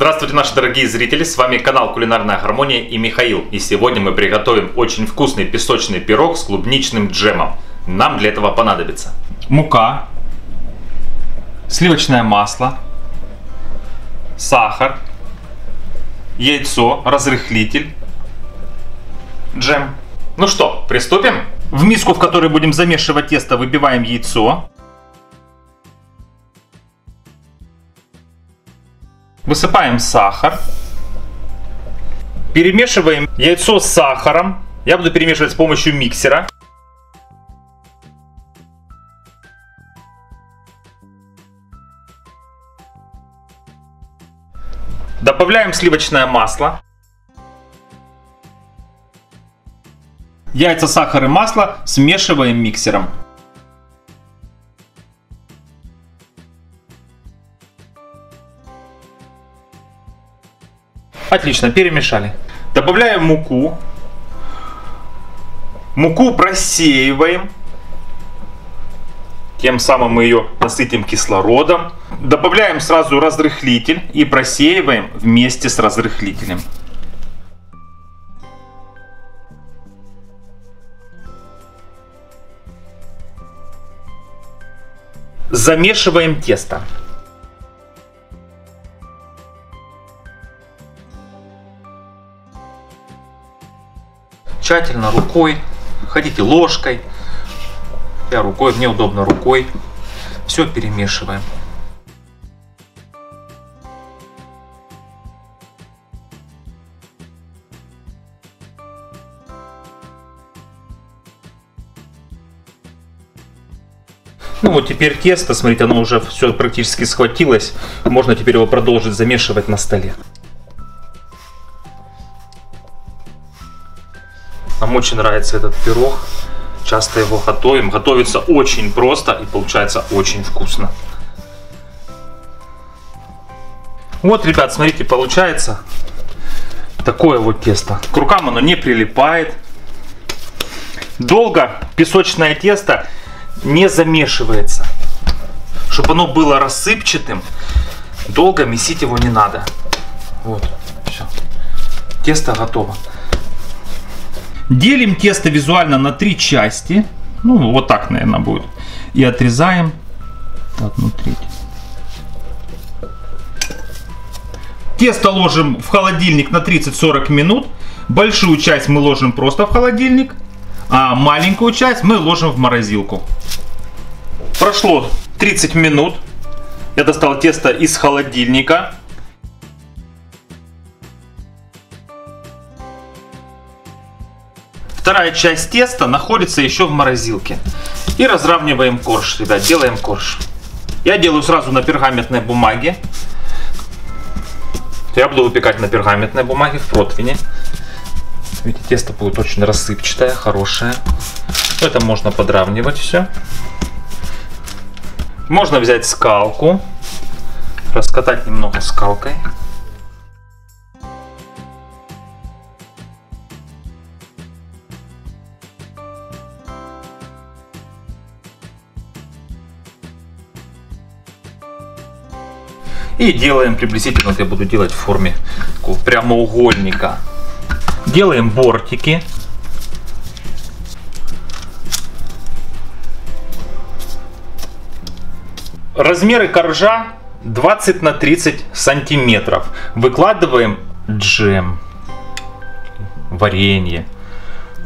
Здравствуйте, наши дорогие зрители, с вами канал Кулинарная Гармония и Михаил. И сегодня мы приготовим очень вкусный песочный пирог с клубничным джемом. Нам для этого понадобится мука, сливочное масло, сахар, яйцо, разрыхлитель, джем. Ну что, приступим? В миску, в которой будем замешивать тесто, выбиваем яйцо. Высыпаем сахар, перемешиваем яйцо с сахаром. Я буду перемешивать с помощью миксера. Добавляем сливочное масло. Яйца, сахар и масло смешиваем миксером. Отлично, перемешали. Добавляем муку. Муку просеиваем. Тем самым мы ее насытим кислородом. Добавляем сразу разрыхлитель и просеиваем вместе с разрыхлителем. Замешиваем тесто. Тщательно рукой, ходите ложкой, я рукой, мне удобно рукой, все перемешиваем. Ну вот теперь тесто, смотрите, оно уже все практически схватилось, можно теперь его продолжить замешивать на столе. Нам очень нравится этот пирог, часто его готовим. Готовится очень просто и получается очень вкусно. Вот, ребят, смотрите, получается такое вот тесто. К рукам оно не прилипает. Долго песочное тесто не замешивается. Чтобы оно было рассыпчатым, долго месить его не надо. Вот, все. Тесто готово. Делим тесто визуально на три части. Ну, вот так, наверное, будет. И отрезаем одну треть. Тесто ложим в холодильник на 30-40 минут. Большую часть мы ложим просто в холодильник, а маленькую часть мы ложим в морозилку. Прошло 30 минут. Я достал тесто из холодильника. Вторая часть теста находится еще в морозилке. И разравниваем корж, ребят, делаем корж. Я делаю сразу на пергаментной бумаге. Я буду выпекать на пергаментной бумаге в противне. Видите, тесто будет очень рассыпчатое, хорошее. Это можно подравнивать все. Можно взять скалку, раскатать немного скалкой. И делаем приблизительно, вот я буду делать в форме такого прямоугольника. Делаем бортики. Размеры коржа 20 на 30 сантиметров. Выкладываем джем, варенье.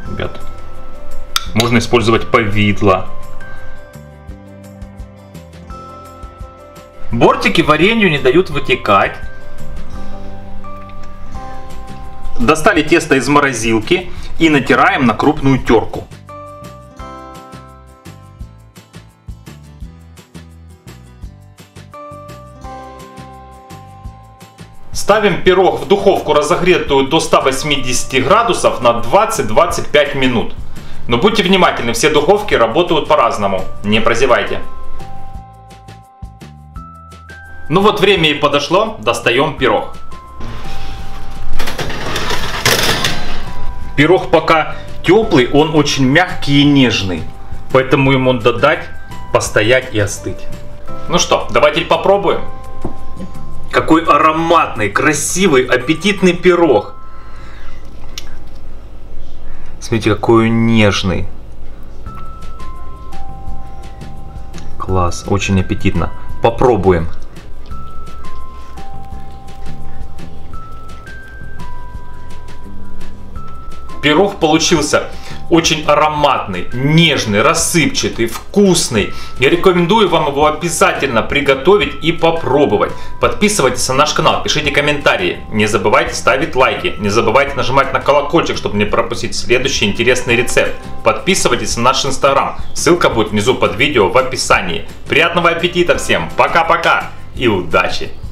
Ребят, можно использовать повидло. Бортики варенью не дают вытекать. Достали тесто из морозилки и натираем на крупную терку. Ставим пирог в духовку, разогретую до 180 градусов на 20-25 минут. Но будьте внимательны, все духовки работают по-разному, не прозевайте. Ну вот, время и подошло, достаем пирог. Пирог пока теплый, он очень мягкий и нежный, поэтому ему надо дать постоять и остыть. Ну что, давайте попробуем. Какой ароматный, красивый, аппетитный пирог. Смотрите, какой он нежный. Класс, очень аппетитно. Попробуем. Пирог получился очень ароматный, нежный, рассыпчатый, вкусный. Я рекомендую вам его обязательно приготовить и попробовать. Подписывайтесь на наш канал, пишите комментарии. Не забывайте ставить лайки. Не забывайте нажимать на колокольчик, чтобы не пропустить следующий интересный рецепт. Подписывайтесь на наш инстаграм. Ссылка будет внизу под видео в описании. Приятного аппетита всем. Пока-пока и удачи!